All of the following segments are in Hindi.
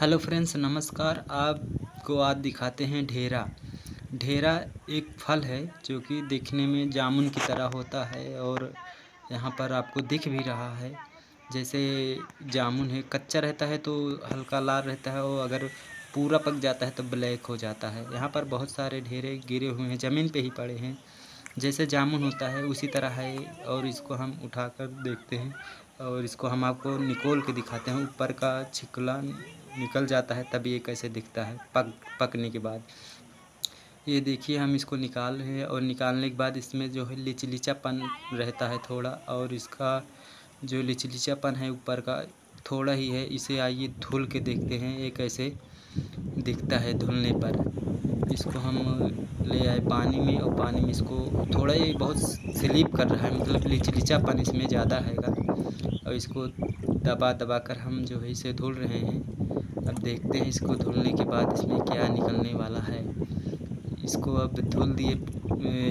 हेलो फ्रेंड्स नमस्कार। आपको आज दिखाते हैं ढेरा। ढेरा एक फल है जो कि देखने में जामुन की तरह होता है और यहाँ पर आपको दिख भी रहा है जैसे जामुन है। कच्चा रहता है तो हल्का लाल रहता है और अगर पूरा पक जाता है तो ब्लैक हो जाता है। यहाँ पर बहुत सारे ढेरे गिरे हुए हैं, ज़मीन पे ही पड़े हैं। जैसे जामुन होता है उसी तरह है और इसको हम उठा कर देखते हैं और इसको हम आपको निकोल के दिखाते हैं। ऊपर का छिकला निकल जाता है तब ये कैसे दिखता है पकने के बाद। ये देखिए हम इसको निकाल रहे हैं और निकालने के बाद इसमें जो है लिचलीचापन रहता है थोड़ा, और इसका जो लिचलीचापन है ऊपर का थोड़ा ही है। इसे आइए धुल के देखते हैं ये कैसे दिखता है धुलने पर। इसको हम ले आए पानी में और पानी में इसको थोड़ा ये बहुत स्लीप कर रहा है, मतलब लिचलीचापन इसमें ज़्यादा हैगा और इसको दबा दबा कर हम जो है इसे धुल रहे हैं। अब देखते हैं इसको धुलने के बाद इसमें क्या निकलने वाला है। इसको अब धुल दिए,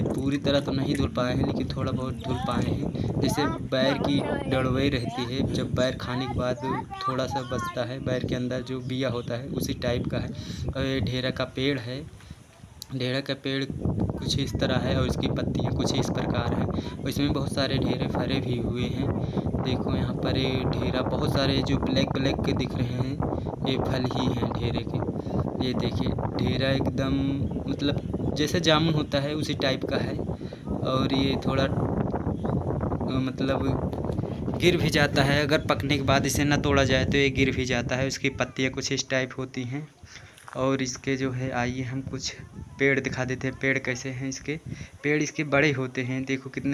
पूरी तरह तो नहीं धुल पाए हैं लेकिन थोड़ा बहुत धुल पाए हैं। जैसे बैर की डड़वई रहती है, जब बैर खाने के बाद थोड़ा सा बचता है, बैर के अंदर जो बिया होता है उसी टाइप का है। और ये ढेरा का पेड़ है। ढेरा का पेड़ कुछ इस तरह है और इसकी पत्तियाँ कुछ इस प्रकार है और इसमें बहुत सारे ढेरे फरे भी हुए हैं। देखो यहाँ पर ये ढेरा बहुत सारे जो ब्लैक ब्लैक के दिख रहे हैं ये फल ही हैं ढेरे के। ये देखिए ढेरा एकदम मतलब जैसे जामुन होता है उसी टाइप का है और ये थोड़ा मतलब गिर भी जाता है। अगर पकने के बाद इसे ना तोड़ा जाए तो ये गिर भी जाता है। उसकी पत्तियाँ कुछ इस टाइप होती हैं। और इसके जो है आइए हम कुछ पेड़ दिखा देते हैं। पेड़ कैसे हैं इसके, पेड़ इसके बड़े होते हैं। देखो कितने